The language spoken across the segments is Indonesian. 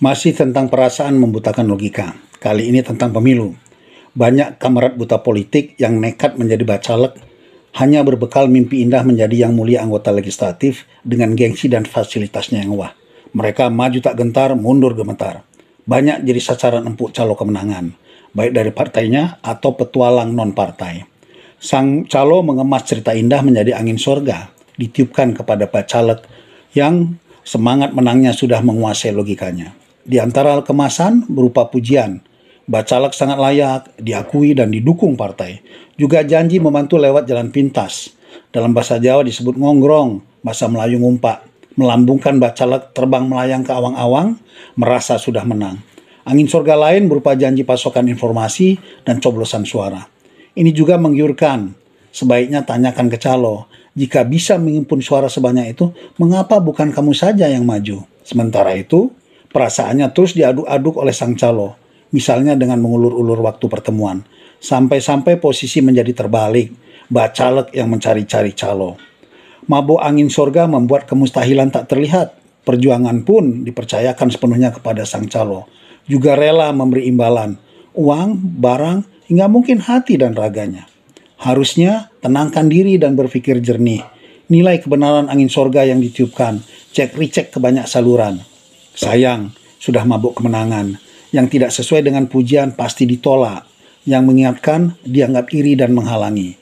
Masih tentang perasaan membutakan logika, kali ini tentang pemilu. Banyak kamarat buta politik yang nekat menjadi bacalek hanya berbekal mimpi indah menjadi yang mulia anggota legislatif dengan gengsi dan fasilitasnya yang wah. Mereka maju tak gentar, mundur gemetar. Banyak jadi sasaran empuk calo kemenangan, baik dari partainya atau petualang non-partai. Sang calo mengemas cerita indah menjadi angin sorga, ditiupkan kepada bacalek yang semangat menangnya sudah menguasai logikanya. Di antara kemasan berupa pujian, bacalek sangat layak, diakui dan didukung partai. Juga janji membantu lewat jalan pintas. Dalam bahasa Jawa disebut ngongrong, bahasa Melayu ngumpak. Melambungkan bacalek terbang melayang ke awang-awang, merasa sudah menang. Angin surga lain berupa janji pasokan informasi dan coblosan suara. Ini juga menggiurkan. Sebaiknya tanyakan ke calo, jika bisa mengimpun suara sebanyak itu, mengapa bukan kamu saja yang maju? Sementara itu, perasaannya terus diaduk-aduk oleh sang calo, misalnya dengan mengulur-ulur waktu pertemuan, sampai-sampai posisi menjadi terbalik, bacalek yang mencari-cari calo. Mabuk angin sorga membuat kemustahilan tak terlihat, perjuangan pun dipercayakan sepenuhnya kepada sang calo, juga rela memberi imbalan, uang, barang, hingga mungkin hati dan raganya. Harusnya tenangkan diri dan berpikir jernih. Nilai kebenaran angin sorga yang ditiupkan, cek-recek ke banyak saluran. Sayang, sudah mabuk kemenangan. Yang tidak sesuai dengan pujian pasti ditolak. Yang mengingatkan, dianggap iri dan menghalangi.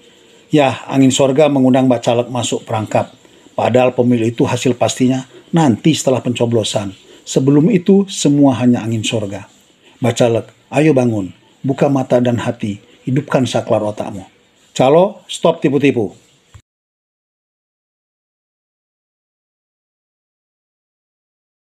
Yah, angin sorga mengundang bacalek masuk perangkap. Padahal pemilu itu hasil pastinya nanti setelah pencoblosan. Sebelum itu, semua hanya angin sorga. Bacalek, ayo bangun. Buka mata dan hati. Hidupkan saklar otakmu. Calo, stop tipu-tipu.